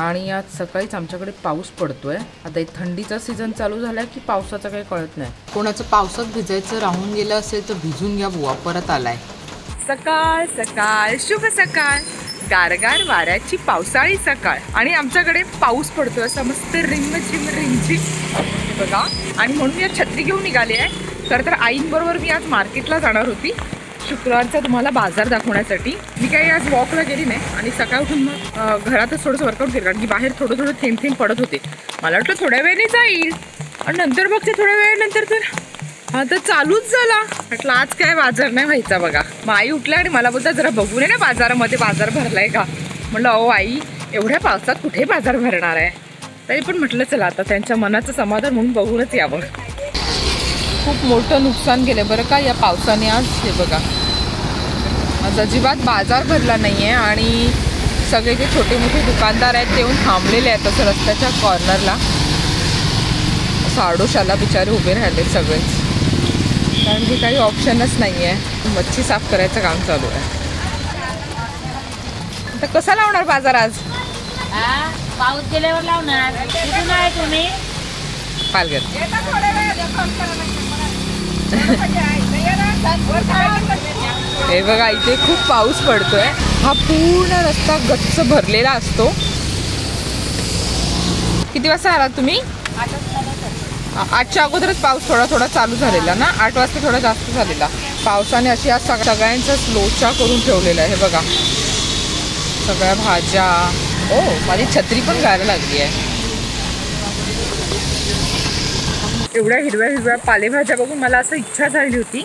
आणि आज सकाळीच आमच्याकडे पाऊस पडतोय। आता एक थंडीचा सीजन चालू झाला की पावसाचं काही कळत नाही। कोणाचं पावसात भिजायचं राहून गेलं असेल तर भिजून घ्या, बुवा परत आलाय। सकाळ सकाळ शुभ सकाळ, गारगार वाऱ्याची पावसाळी सकाळ आणि आमच्याकडे पाऊस पडतोय। समस्त रिम झिम रिमझिम बघा, आणि म्हणून मी छत्री घेऊन निघाले आहे। तर आईंबरोबर मी आज मार्केटला जाणार होती, शुक्रवारचा तुम्हाला बाजार दाखवण्यासाठी। मी काही आज वॉकला गेली नाही आणि सकाळ उठून मग घरातच थोडंसं वर्कआउट केलं, कारण की बाहेर थोडं थोडं थेंब पडत होते। मला वाटलं थोड्या वेळाने जाईल आणि नंतर बघते थोड्या वेळानंतर तर आता चालूच झाला। म्हटलं आज काय बाजार नाही व्हायचा बघा। मग आई उठल्या आणि मला बोलता जरा बघून ये ना बाजारामध्ये, बाजार भरलाय का। म्हटलं अहो आई, एवढ्या पावसात कुठे बाजार भरणार आहे। तरी पण म्हटलं चला आता त्यांच्या मनाचं समाधान म्हणून बघूनच यावं। खूप मोठं नुकसान केलं बरं का या पावसाने। आज हे बघा, आज अजिबात बाजार भरला नाही आहे आणि सगळे जे छोटे मोठे दुकानदार आहेत ते येऊन थांबलेले आहेत असं रस्त्याच्या कॉर्नरला। साडोशाला बिचारे उभे राहिले सगळेच, कारण की काही ऑप्शनच नाही आहे। मच्छी साफ करायचं काम चालू आहे। तर कसा लावणार बाजार आज? पाऊस गेल्यावर लावणार। कुठून आहे तुम्ही? पालघर। हे बघा इथे खूप पाऊस पडतोय। हा पूर्ण रस्ता गच्च भरलेला असतो। किती वाजता आला तुम्ही? 8च्या अगोदरच पाऊस थोडा थोडा चालू झालेला ना, 8 वाजता थोडा जास्त झालेला। पावसाने अशी आज सगळ्यांचाच लोचा करून ठेवलेला आहे बघा, सगळ्या भाज्या। ओ माझी छत्री पण गायला लागली आहे। एवढ्या हिरव्या हिरव्या पालेभाज्या बघून मला असं इच्छा झाली होती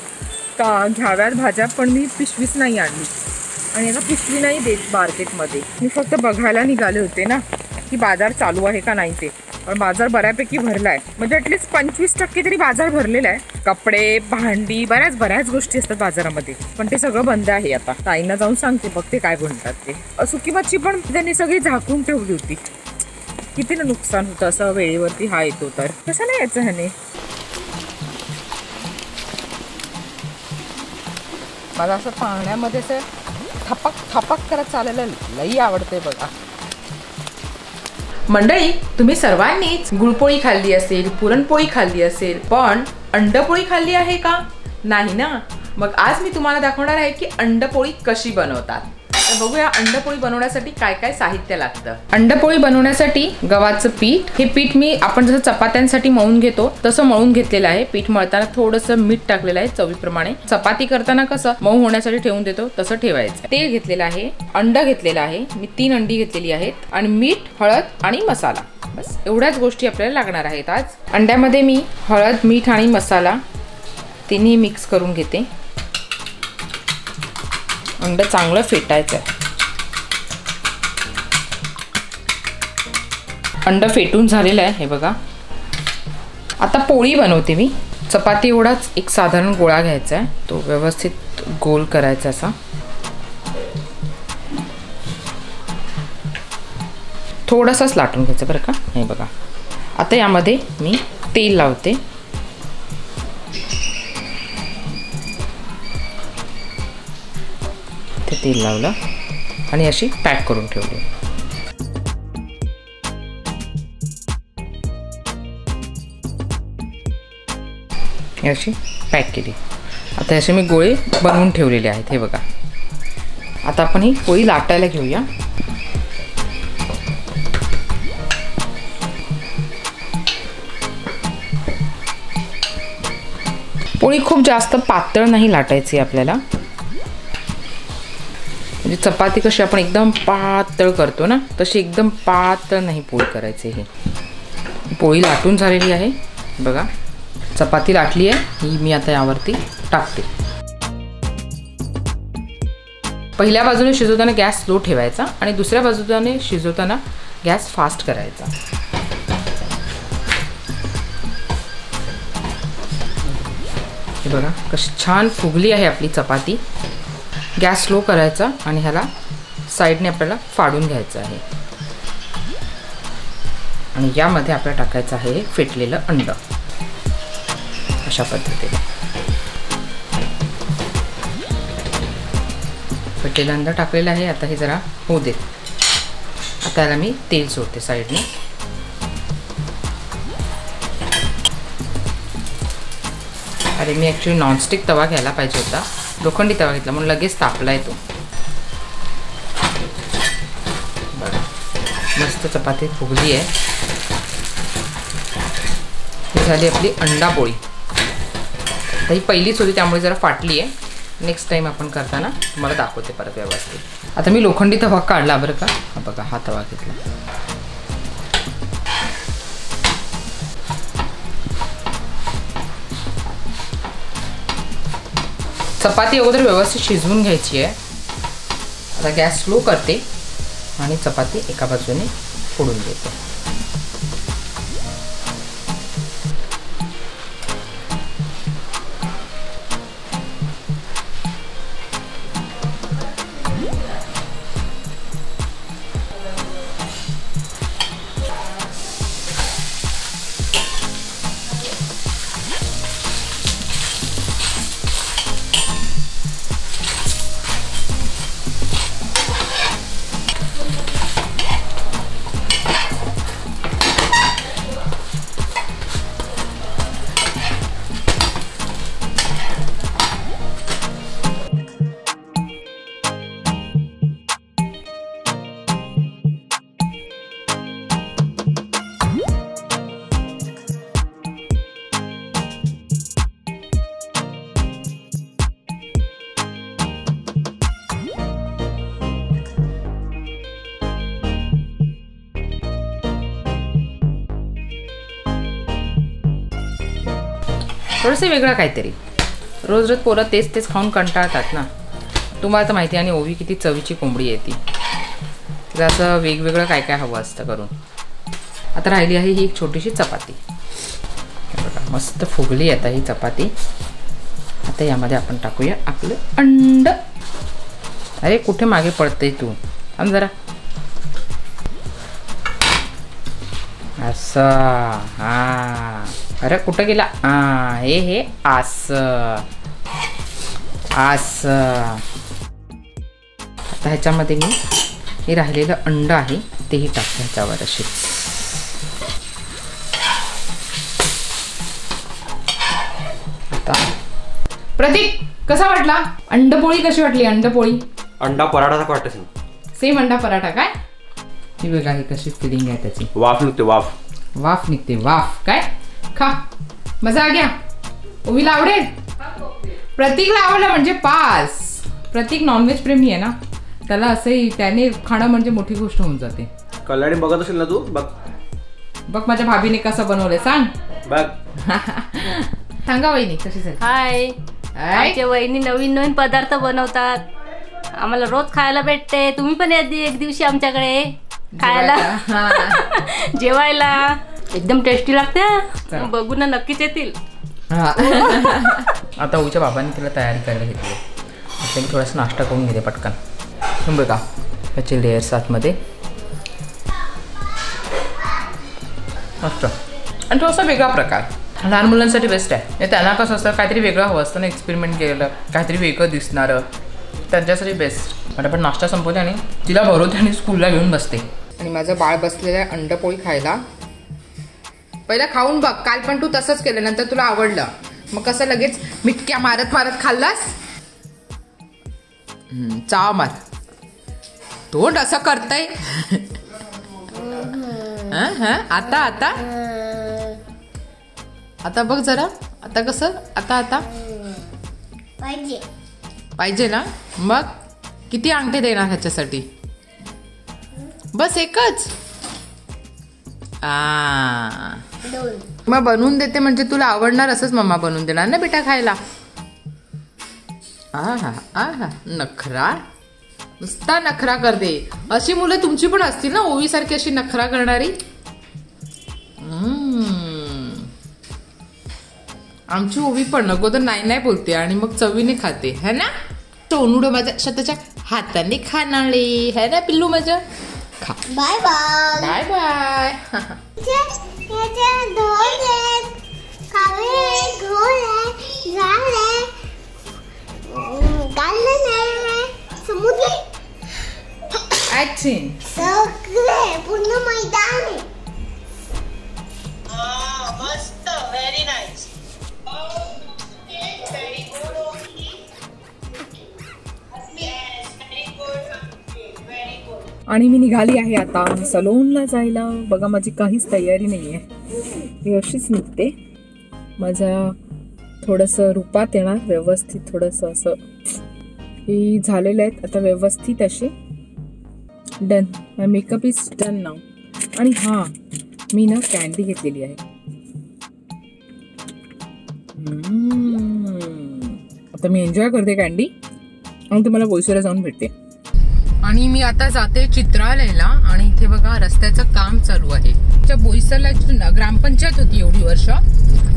का घ्याव्यात भाज्या, पण मी पिशवीच नाही आणली आणि याला पिशवी नाही देत मार्केटमध्ये। मी फक्त बघायला निघाले होते ना की बाजार चालू आहे का नाही ते, पण बाजार बऱ्यापैकी भरला आहे। म्हणजे ॲटलिस्ट 25% तरी बाजार भरलेला आहे। कपडे, भांडी, बऱ्याच गोष्टी असतात बाजारामध्ये, पण ते सगळं बंद आहे आता। ताईंना जाऊन सांगते बघ ते काय म्हणतात ते। सुकी मच्छी पण त्यांनी सगळी झाकून ठेवली होती। किती ना नुकसान होतं असं वेळेवरती हा येतो तर कसं नाही यायचं ह्याने। मला असं पाहण्यामध्ये असं थपक थपक करत चालायला लई आवडते बघा। मंडळी, तुम्ही सर्वांनीच गुळपोळी खाल्ली असेल, पुरणपोळी खाल्ली असेल, पण अंडपोळी खाल्ली आहे का? नाही ना? मग आज मी तुम्हाला दाखवणार आहे की अंडपोळी कशी बनवतात। बघूया अंडपोळी बनवण्यासाठी काय काय साहित्य लागतं। अंडपोळी बनवण्यासाठी गव्हाचं पीठ, हे पीठ मी आपण जसं चपात्यांसाठी मळून घेतो तसं मळून घेतलेलं आहे। पीठ मळताना थोडंसं मीठ टाकलेलं आहे चवीप्रमाणे। चपाती करताना कसं मऊ होण्यासाठी ठेवून देतो तसं ठेवायचं। तेल घेतलेलं आहे, अंड घेतलेलं आहे, मी 3 अंडी घेतलेली आहेत, आणि मीठ, हळद आणि मसाला, बस एवढ्याच गोष्टी आपल्याला लागणार आहेत आज। अंड्यामध्ये मी हळद, मीठ आणि मसाला तिन्ही मिक्स करून घेते। अंड चांगलं फेटायचं आहे। अंड फेटून झालेलं आहे हे बघा। आता पोळी बनवते मी। चपाती एवढाच एक साधारण गोळा घ्यायचा आहे, तो व्यवस्थित गोल करायचा असा। थोडासाच लाटून घ्यायचा बरं का, हे बघा। आता यामध्ये मी तेल लावते। तेल लावलं आणि अशी पॅक करून ठेवली। अशी पॅक केली। आता असे मी गोळे बनवून ठेवलेले आहेत हे बघा। आता आपण ही पोळी लाटायला घेऊया। पोळी खूप जास्त पातळ नाही लाटायची आपल्याला। म्हणजे चपाती कशी आपण एकदम पातळ करतो ना, तशी एकदम पातळ नाही पोळी करायची। ही पोळी लाटून झालेली आहे बघा। चपाती लाटली आहे ही, मी आता यावरती टाकते। पहिल्या बाजूने शिजवताना गॅस स्लो ठेवायचा आणि दुसऱ्या बाजूने शिजवताना गॅस फास्ट करायचा। हे बघा कशी छान फुगली आहे आपली चपाती। गॅस स्लो करायचा आणि ह्याला साईडने आपल्याला फाडून घ्यायचं आहे। आणि यामध्ये आपल्याला टाकायचं आहे फेटलेलं अंड, अशा पद्धतीने फेटलेलं अंड टाकलेलं आहे। आता हे जरा होऊ देत। आता है तेल सोते साइड में। अरे मी ॲक्च्युली नॉनस्टिक तवा घ्यायला पाहिजे होता, लोखंडी तवा घेतला म्हणून लगेच तापलाय तो। मस्त चपाती फुगली आहे। झाली आपली अंडा पोळी। ही पहिलीच होती त्यामुळे जरा फाटली आहे, नेक्स्ट टाइम आपण करताना तुम्हाला दाखवते परत व्यवस्थित। आता मी लोखंडी तवा काढला बरं का, हा बघा हा तवा घेतला। चपाती अगोदर व्यवस्थित शिजवून घ्यायची आहे। आता गॅस स्लो करते आणि चपाती एका बाजूने फोडून देते। थोडंसं वेगळं काहीतरी, रोज रोज पोरं तेच तेच खाऊन कंटाळतात ना, तुम्हाला तर माहिती आहे। आणि ओवी किती चवीची कोंबडी आहे ती, तिला असं वेगवेगळं काय काय हवं असतं करून। आता राहिली आहे ही एक छोटीशी चपाती, मस्त फुगली आता ही चपाती। आता यामध्ये आपण टाकूया आपलं अंड। अरे कुठे मागे पडते तू, थांब जरा। असा हा, अरे कुठे गेला? हे आस आस। आता ह्याच्यामध्ये मी हे राहिलेलं अंड आहे तेही टाकते ह्याच्यावर अशी। आता प्रतीक कसा वाटला अंडपोळी? कशी वाटली अंडपोळी? अंडा पराठा का वाटतं? सेम अंडा पराठा काय? ही बघा ही कशी फिलिंग आहे त्याची, वाफ निघते, वाफ वाफ निघते, वाफ काय खा। मजा आ गया? ओवीला आवडेल, प्रतीकला आवडला म्हणजे पास। प्रतीक नॉनव्हेज प्रेमी आहे ना, त्याला असंही त्याने खाणं म्हणजे मोठी गोष्ट होऊन जाते। कल्याणी बघत असेल ना तू, बघ बघ माझ्या भाभीने कसं बनवलंय, सांग बघ। सांगा वहिनी कशी झाली? हाय, आमच्या वहिनी नवीन नवीन पदार्थ बनवतात, आम्हाला रोज खायला भेटते। तुम्ही पण एक दिवशी आमच्याकडे खायला जेवायला, एकदम टेस्टी लागते, बघू ना नक्कीच येतील। आता ओवीच्या बाबांनी तिला तयारी करायला घेतली, आता मी थोडासा नाश्ता करून घेते पटकन। बघा त्याचे लेयर्स आतमध्ये मस्त, आणि थोडासा वेगळा प्रकार लहान मुलांसाठी बेस्ट आहे। त्यांना कसं असतं काहीतरी वेगळं हवं असतं ना, एक्सपेरिमेंट केलेलं काहीतरी वेगळं दिसणारं त्यांच्यासाठी बेस्ट। पटापट नाश्ता संपवते आणि तिला भरवते आणि स्कूलला घेऊन बसते। आणि माझं बाळ बसलेलं आहे अंडपोळी खायला। पहिला खाऊन बघ, काल पण तू तसंच केलं, नंतर तुला आवडलं, मग कसं लगेच मिटक्या मारत मारत खाल्लास। चाव मार, तोंड असं करताय। आता आता आता बघ जरा, आता कसं, आता आता पाहिजे पाहिजे ना, मग किती अंगठे देणार ह्याच्यासाठी? बस एकच? मग बनवून देते म्हणजे तुला आवडणार, असंच मम्मा बनवून देणार ना बेटा खायला। आहा आहा, नखरा नुसता नखरा करते। अशी मुलं तुमची पण असतील ना ओवी सारखी, अशी नखरा करणारी? आमची ओवी पण अगोदर नाही नाही बोलते आणि मग चवीने खाते है ना। टोनुडो माझ्या स्वतःच्या हाताने खाणारे है ना पिल्लू माझं। खा, bye bye bye bye. acting? Săgre, până maidane. Ah, must, very nice. आणि मी निघाली आहे आता सलूनला जायला. बघा माझी काहीच तयारी नाही आहे, मी अशीच निघते. माझ्या थोडंसं रूपात येणार व्यवस्थित, थोडंसं असं ही झालेलं आहेत आता व्यवस्थित असे. Done, my makeup is done नाव. आणि हां, मी ना कॅन्डी घेतलेली आहे. आता मी एन्जॉय करते कॅन्डी आणि तुम्हाला बोईसुरा जाऊन भेटते. आणि मी आता जाते चित्रालयाला. आणि इथे बघा रस्त्याचं काम चालू आहे. बोईसरला ग्रामपंचायत होती एवढी वर्ष,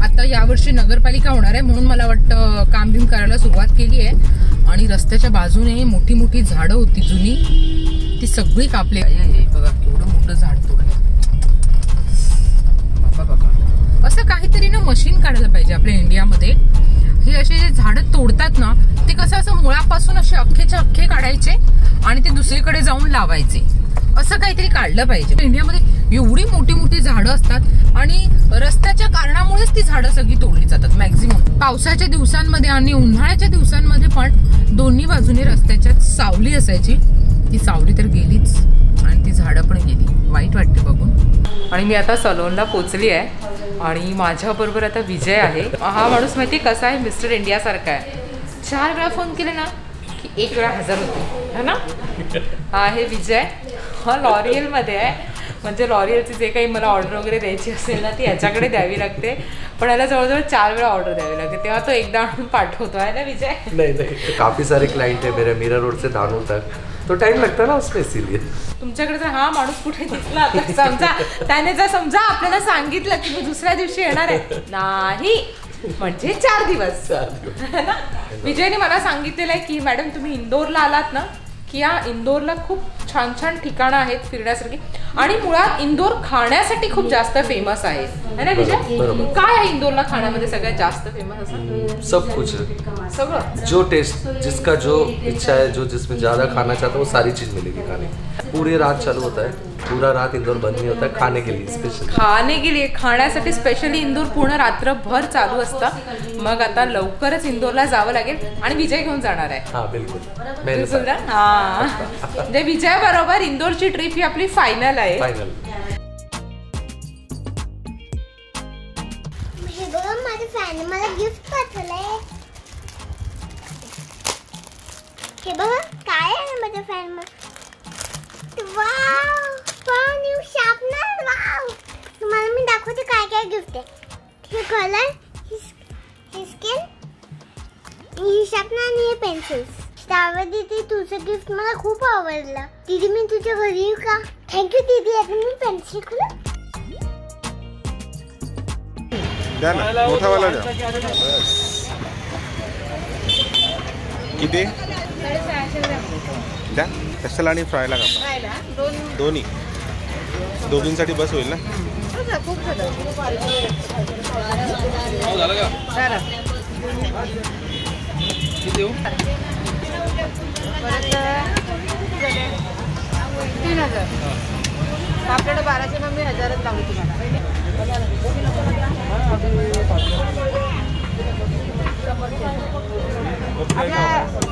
आता यावर्षी नगरपालिका होणार आहे म्हणून मला वाटतं काम बिम करायला सुरुवात केली आहे. आणि रस्त्याच्या बाजूने मोठी मोठी झाडं होती जुनी, ती सगळी कापली आहे. बघा एवढं मोठं झाड तोडलं बाबा. बघा असं काहीतरी ना मशीन काढायला पाहिजे आपल्या इंडियामध्ये. हे असे जे झाडं तोडतात ना, ते कसं असं मुळापासून असे अख्खेच्या अख्खे काढायचे आणि ते दुसरीकडे जाऊन लावायचे, असं काहीतरी काढलं पाहिजे. इंडियामध्ये एवढी मोठी मोठी झाडं असतात आणि रस्त्याच्या कारणामुळेच ती झाडं सगळी तोडली जातात मॅक्झिमम. पावसाच्या दिवसांमध्ये आणि उन्हाळ्याच्या दिवसांमध्ये पण दोन्ही बाजूने रस्त्याच्या सावली असायची. ती सावली तर गेलीच आणि ती झाडं पण गेली. वाईट वाटते बघून. आणि मी आता सलोनला पोचली आहे आणि माझ्याबरोबर आता विजय आहे. हा माणूस माहिती कसा आहे, मिस्टर इंडिया सारखा आहे. 4 वेळा फोन केले ना की 1 वेळा हजर होते है ना. हा हे विजय, हा लॉरियलमध्ये आहे. म्हणजे लॉरियलची जे काही मला ऑर्डर वगैरे द्यायची असेल ना ती याच्याकडे द्यावी लागते, पण याला जवळजवळ 4 वेळा ऑर्डर द्यावी लागते तेव्हा तो एकदा आणून पाठवतो आहे ना विजय. नाही नाही, काफी सारे क्लाइंट आहे मेरे मीरा रोडचे धानू तक, तो टाइम लगता ना उसमें, इसीलिए. तुमच्याकडे जर हा माणूस कुठे दिसला तर समजा त्याने जर समजा आपल्याला सांगितलं की मी दुसऱ्या दिवशी येणार आहे, नाही म्हणजे 4 दिवस. विजयने मला सांगितलेलं आहे की मॅडम तुम्ही इंदोरला आलात ना की या इंदोरला खूप छान छान ठिकाणं आहेत फिरण्यासारखी. आणि मुळात इंदोर खाण्यासाठी खूप जास्त फेमस आहे है ना विजय. काय आहे इंदोरला खाण्यामध्ये सगळ्यात जास्त फेमस असं? सब कुछ है, सगळं. जो टेस्ट जिसका जो इच्छा है, जो जिसमें ज्यादा खाना चाहता है वो सारी चीज मिलेगी खाने. पूरी रात चालू होता है, पूरा रात इंदौर बंद नहीं होता है खाने के लिए. स्पेशल खाने के लिए, खाण्यासाठी स्पेशली इंदोर पूर्ण रात्रभर चालू असतं. मग आता लवकरच इंदोरला जावं लागेल आणि विजय घेऊन जाणार आहे. हां बिलकुल, बिलकुल ना. हां म्हणजे विजय बरोबर इंदोरची ट्रिप ही आपली फायनल आहे. फायनल. हे बघा माझ्या फॅन मला गिफ्ट पाठवलंय. हे बघा काय आहे माझ्या फॅन मध्ये. वाव न्यू शार्पनर. वाव, तुम्हाला मी दाखवते काय काय गिफ्ट आहे. हे कलर, हे स्केल, ही शार्पनर आणि हे पेन्सिल्स. त्यावर दीदी तुझं गिफ्ट मला खूप आवडलं. दीदी मी तुझ्या घरी येऊ का? थँक्यू दीदी. आता मी पेन्सिल खोल द्या ना, मोठा वाला द्या. किती? 650 द्या. कशाला आणि फ्रायला का? फ्रायला दोन्ही दोघींसाठी बस होईल ना. खूप झालं का? सारा किती देऊ? परत 3000 आपल्याला. 1200 मग मी 1000च लावू तुम्हाला.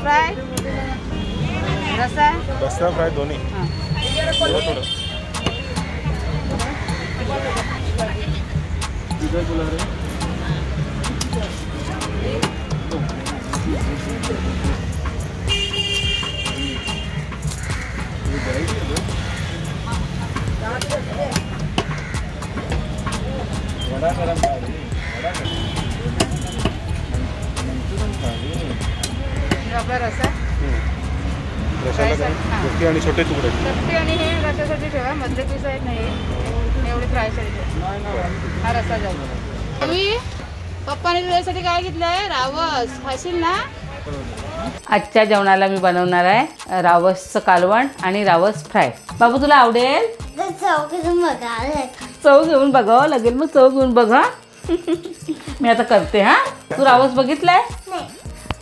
फ्राय रसा रसा फ्राय दोन्ही थोडं. छोटे तुकडे रशासाठी ठेवा, मधले पीस आहेत नाही एवढे फ्राय साईज. हा रस्सा जाऊ. मी पप्पाने तुझ्यासाठी काय घेतलंय? रावस खाशील ना? आजच्या जेवणाला मी बनवणार आहे रावसचं कालवण आणि रावस फ्राय. बाबू तुला आवडेल? चव घेऊन बघावं लागेल. मग चव घेऊन बघा. मी आता करते. हा तू रावस बघितलाय?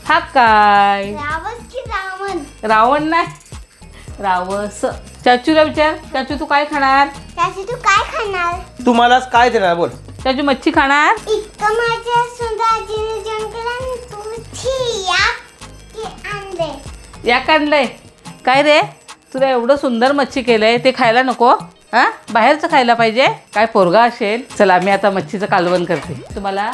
हा काय रावण नाही, रावस चाचूला विचार, चाचू तू काय खाणार? चाचू तू काय खाणार? तुम्हाला काय देणार बोल? चाचू मच्छी खाणार? इतकं माझ्या सुंदराजीने जंगलात तुझी याक आणले काय रे? तुला एवढं सुंदर मच्छी केलंय ते खायला नको? हां, बाहेरचं खायला पाहिजे. काय पोरगा असेल. चला मी आता मच्छीचं कालवण करते. तुम्हाला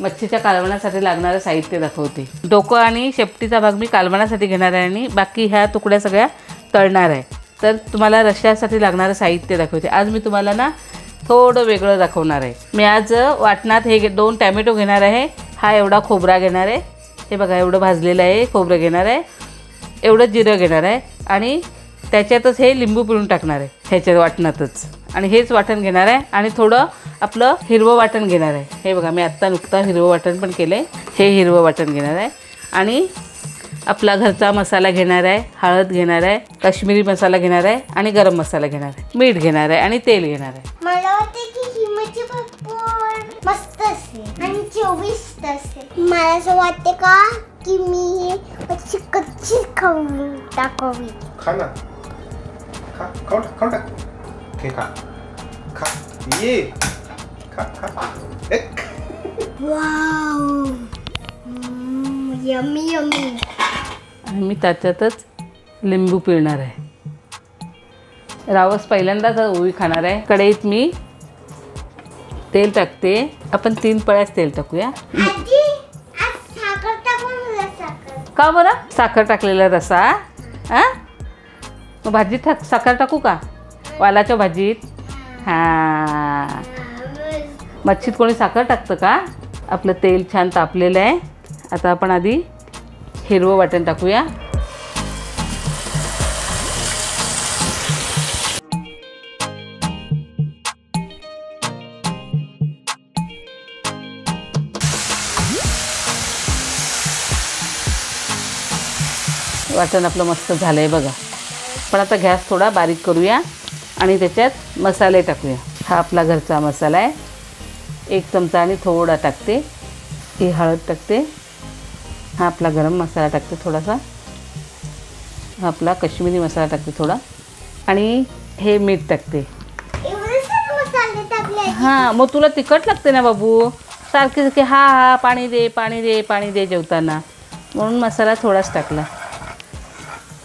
मच्छीच्या कालवणासाठी लागणारे साहित्य दाखवते. डोकं आणि शेपटीचा भाग मी कालवणासाठी घेणार आहे आणि बाकी ह्या तुकड्या सगळ्या तळणार आहे. तर तुम्हाला रश्श्यासाठी लागणारं साहित्य दाखवते. आज मी तुम्हाला ना थोडं वेगळं दाखवणार आहे. मी आज वाटणात हे 2 टॅमॅटो घेणार आहे. हा एवढा खोबरा घेणार आहे. हे बघा एवढं भाजलेलं आहे खोबरं घेणार आहे. एवढं जिरं घेणार आहे आणि त्याच्यातच हे लिंबू पिळून टाकणार आहे ह्याच्या वाटणातच. आणि हेच वाटण घेणार आहे आणि थोडं आपलं हिरवं वाटण घेणार आहे. हे बघा मी आत्ता नुकता हिरवं वाटण पण केलं आहे. हे हिरवं वाटण घेणार आहे आणि आपला घरचा मसाला घेणार आहे. हळद घेणार आहे, काश्मीरी मसाला घेणार आहे आणि गरम मसाला घेणार आहे. मीठ घेणार आहे आणि तेल घेणार आहे. मला वाटते की ही मच्छी पापड मस्त असते आणि चविष्ट असते. मला असं वाटते का की मी मच्छी कच्ची खाऊन टाकावी. खा ना, खा, खाऊन टाक. हे खा खा ये खा खा. वाव यम्मी यम्मी. मी त्याच्यातच लिंबू पिळणार आहे. रावस पहिल्यांदाच ओवी खाणार आहे. कढईत मी तेल टाकते. आपण 3 पळ्याच तेल टाकूया. का बरं? साखर टाकलेला रसा. हां मग भाजीत साखर टाकू का? वालाच्या भाजीत. हां मच्छीत कोणी साखर टाकतं का? आपलं तेल छान तापलेलं आहे. आता आपण आधी हिरवं वाटण टाकूया. वाटण आपलं मस्त झालं आहे बघा. पण आता गॅस थोडा बारीक करूया आणि त्याच्यात मसाले टाकूया. हा आपला घरचा मसाला आहे. 1 चमचा आणि थोडा टाकते. ही हळद टाकते. हा आपला गरम मसाला टाकते थोडासा. हा आपला काश्मीरी मसाला टाकते थोडा आणि हे मीठ टाकते. हां मग तुला तिखट लागते ना बाबू. सारखे सारखे हा हा पाणी दे पाणी दे पाणी दे जेवताना, म्हणून मसाला थोडाच टाकला.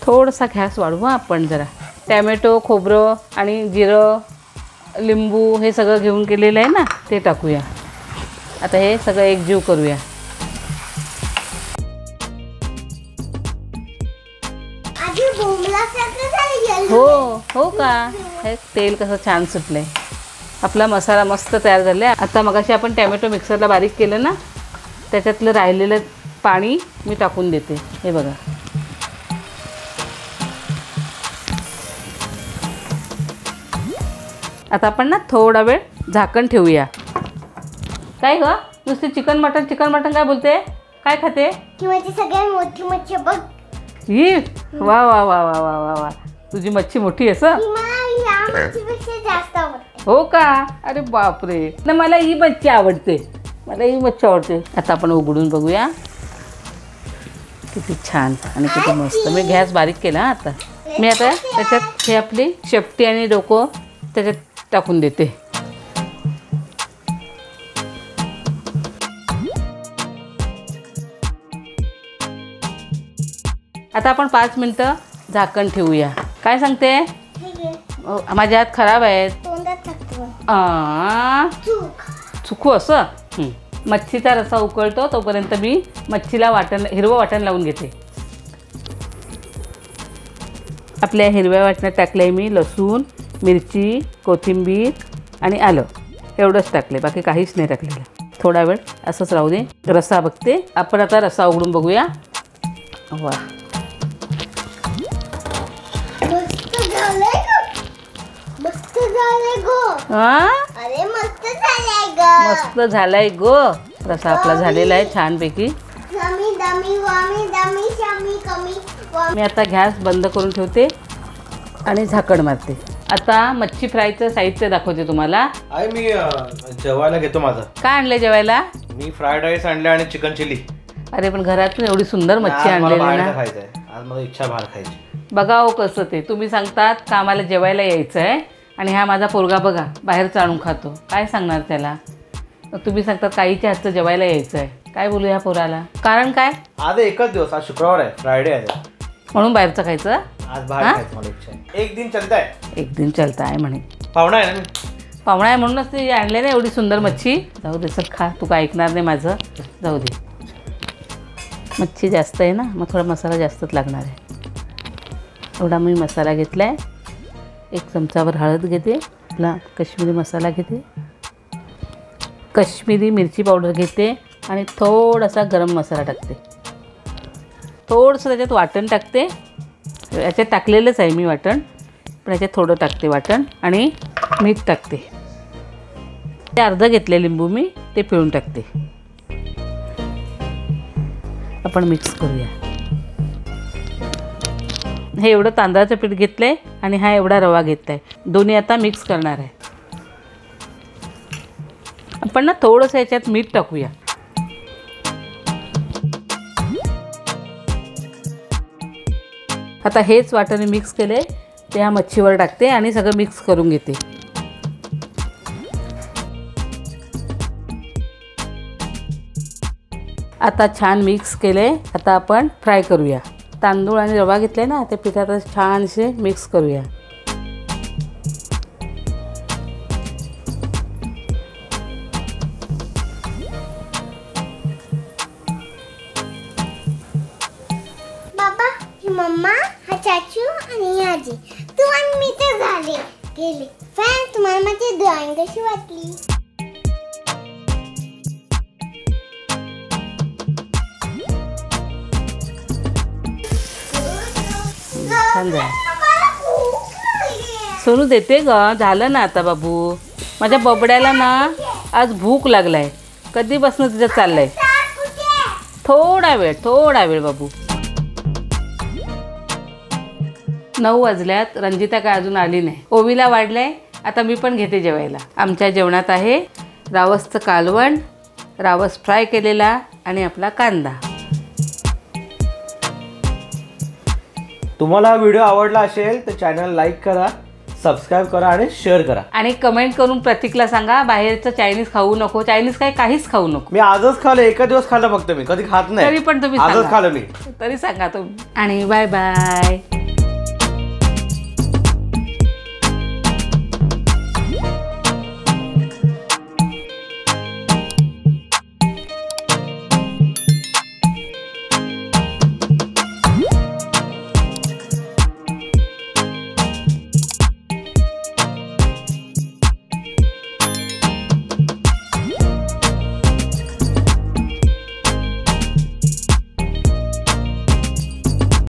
थोडासा गॅस वाढवू आपण जरा. टॅमॅटो, खोबरं आणि जिरं, लिंबू हे सगळं घेऊन केलेलं आहे ना ते टाकूया. आता हे सगळं एकजीव करूया. हो हो का? हे तेल कसं छान सुटलं आहे. आपला मसाला मस्त तयार झाला आहे. आता मगाशी आपण टॅमॅटो मिक्सरला बारीक केलं ना त्याच्यातलं राहिलेलं पाणी मी टाकून देते. हे बघा आता आपण ना थोडा वेळ झाकण ठेवूया. काय गं नुसते चिकन मटन चिकन मटन काय बोलते? काय खाते? सगळ्यात मोठी मच्छी बघ. ही वा वा वा वा वा वा वा. तुझी मच्छी मोठी आहे सर. हो का? अरे बापरे. ना मला ही मच्छी आवडते. मला ही मच्छी आवडते. आता आपण उघडून बघूया. किती छान आणि किती मस्त. मी गॅस बारीक केला. आता मी आता त्याच्यात हे आपली शेपटी आणि डोकं त्याच्यात टाकून देते. आता आपण 5 मिनटं झाकण ठेवूया. काय सांगते? माझे हात खराब आहेत. चुकू असं. मच्छीचा रसा उकळतो तोपर्यंत मी मच्छीला वाटण हिरवं वाटण लावून घेते. आपल्या हिरव्या वाटणात टाकलं आहे मी लसूण, मिरची, कोथिंबीर आणि आलं. एवढंच टाकले, बाकी काहीच नाही टाकलेलं. थोडा वेळ असंच राहू दे. रसा बघते आपण. आता रसा उघडून बघूया. वा मस्त झालंय गो. अरे मस्त झालंय गो. मस्त झालंय गो. रसा आपला झालेला आहे छानपैकी. मी आता गॅस बंद करून ठेवते आणि झाकण मारते. आता मच्छी फ्रायचं साहित्य दाखवते तुम्हाला. आई मी जेवायला घेतो माझं. काय आणलं जेवायला? मी फ्राईड राईस आणले आणि चिकन चिली. अरे पण घरातून एवढी सुंदर मच्छी आणलेली ना. आज मला इच्छा बाहेर खायची. बघाओ कसं ते. तुम्ही सांगतात कामाला जेवायला यायचं आहे आणि हा माझा पोरगा बघा बाहेर चाळून खातो, काय सांगणार त्याला. तुम्ही सांगतात काहीच्या हातचं जेवायला यायचं आहे, काय बोलू ह्या पोराला. कारण काय, आज एकच दिवस, आज शुक्रवार आहे, फ्रायडे आहे म्हणून बाहेरचं खायचं. आज बाहेर खायचं मला इच्छा आहे. एक दिन चलता है, एक दिन चलता है म्हणे. पाहुणा आहे ना, पाहुणा आहे म्हणूनच ते आणले ना एवढी सुंदर मच्छी. जाऊ दे सर, खा, तू काय ऐकणार नाही माझं. जाऊ दे, मच्छी जास्त आहे ना, मग थोडा मसाला जास्तच लागणार आहे. थोडा मी मसाला घेतला आहे, एक चमचावर हळद घेते, आपला काश्मीरी मसाला घेते, काश्मीरी मिरची पावडर घेते आणि थोडासा गरम मसाला टाकते, थोडंसं त्याच्यात वाटण टाकते. याच्यात टाकलेलंच आहे मी वाटण, पण याच्यात थोडं टाकते वाटण आणि मीठ टाकते. ते अर्धं घेतले लिंबू मी, ते पिळून टाकते. आपण मिक्स करूया. हे एवढं तांदळाचं पीठ घेतलं आहे आणि हा एवढा रवा घेतला आहे. दोन्ही आता मिक्स करणार आहे आपण ना. थोडंसं याच्यात मीठ टाकूया. आता हेच वाटण मिक्स केले ते ह्या मच्छीवर टाकते आणि सगळं मिक्स करून घेते. आता छान मिक्स केले. आता आपण फ्राय करूया. तांदूळ आणि रवा घेतले ना, ते पिठातच छानसे मिक्स करूया. बाबा, ही मम्मा, हा चाचू आणि आजी, तू आणि मी ते झाले गेले. फ्रेंड्स, तुम्हाला माझी ड्रॉइंग कशी वाटली? सोनू देते ग. झालं ना आता बाबू, माझ्या बबड्याला ना आज भूक लागलाय. कधीपासून तिथं चाललंय. थोडा वेळ बाबू. 9 वाजल्यात. रंजिता काय अजून आली नाही. ओवीला वाढलंय. आता मी पण घेते जेवायला. आमच्या जेवणात आहे रावसचं कालवण, रावस फ्राय केलेला आणि आपला कांदा. तुम्हाला हा व्हिडिओ आवडला असेल तर चॅनल लाईक करा, सबस्क्राईब करा आणि शेअर करा. आणि कमेंट करून प्रतीकला सांगा बाहेरचं चायनीज खाऊ नको. चायनीज काय, काहीच खाऊ नको. मी आजच खाल्लं, एका दिवस खाल्लं फक्त. मी कधी खात नाही, तरी पण तुम्ही आजच खाल्लं मी, तरी सांगा तुम्ही. आणि बाय बाय.